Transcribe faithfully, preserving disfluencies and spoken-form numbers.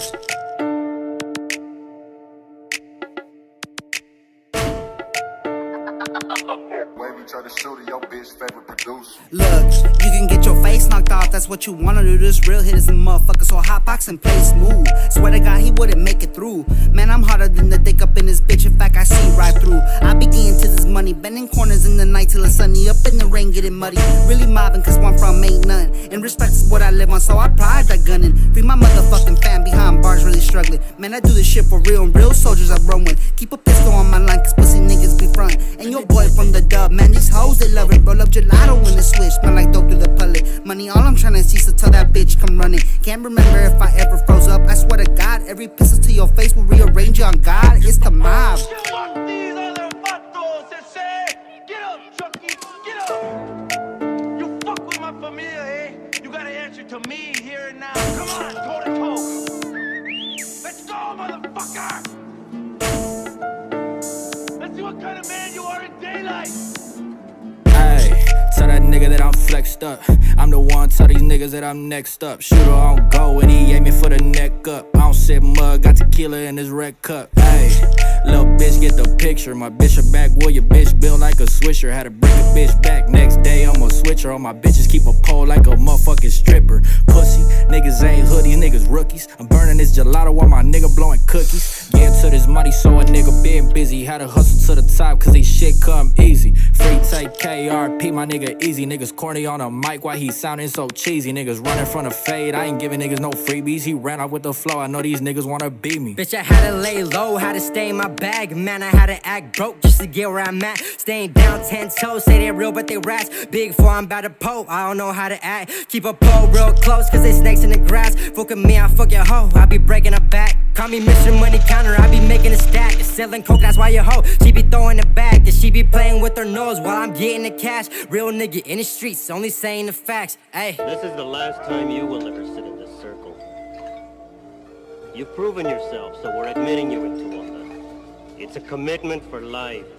Look, you can get your face knocked off, that's what you wanna do. This real hit is a motherfucker, so hotbox and play smooth. Swear to God, he wouldn't make it through. Man, I'm harder than the dick up in this bitch, in fact, I see right through. I be getting to this money, bending corners in the night till it's sunny. Up in the rain, getting muddy. Really mobbing, cause one from ain't none. And respect is what I live on, so I pride that gunning. Free my motherfucking fan behind bars, really struggling. Man, I do this shit for real, and real soldiers I run with. Keep a pistol on my line, cause pussy niggas be front. And your boy from the dub, man, these hoes, they love it. Roll up gelato in the switch, smell like dope through the pellet. Money, all I'm tryna see, so tell that bitch come running. Can't remember if I ever froze up, I swear to God. Every pistol to your face will rearrange you on God, it's the mob. To me here and now, come on, toe to toe. Let's go, motherfucker. Let's see what kind of man you are in daylight. Hey, tell that nigga that I'm flexed up. I'm the one, tell these niggas that I'm next up. Shooter on go and he aiming for the neck up. I don't sip mud, got tequila in his red cup. Hey, little bitch, get the picture. My bitch are back, will your bitch build like a swisher? Had to bring a bitch back next day. I'm a switcher. All my bitches keep a pole like a motherfucking stripper. Pussy, niggas ain't hoodies, niggas rookies. I'm burning this gelato while my nigga blowing cookies. Get to this money, so a nigga been busy. Had to hustle to the top, cause these shit come easy. Free take K R P, my nigga easy. Niggas corny on a mic, why he sounding so cheesy? Niggas running from the fade, I ain't giving niggas no freebies. He ran off with the flow, I know these niggas wanna beat me. Bitch, I had to lay low, had to stay in my bag. Man, I had to act broke just to get where I'm at. Staying down ten toes, say they real but they rats. Big four, I'm about to poke, I don't know how to act. Keep a pole real close, cause they snakes in the grass. Fuckin' me, I fuck your hoe, I be breaking her back. Call me Mister Money Counter, I be making a stack. Selling coke, that's why your hoe, she be throwing it back. And she be playing with her nose while I'm getting the cash. Real nigga in the streets, only saying the facts, ayy. This is the last time you will ever sit in this circle. You've proven yourself, so we're admitting you into one. It's a commitment for life.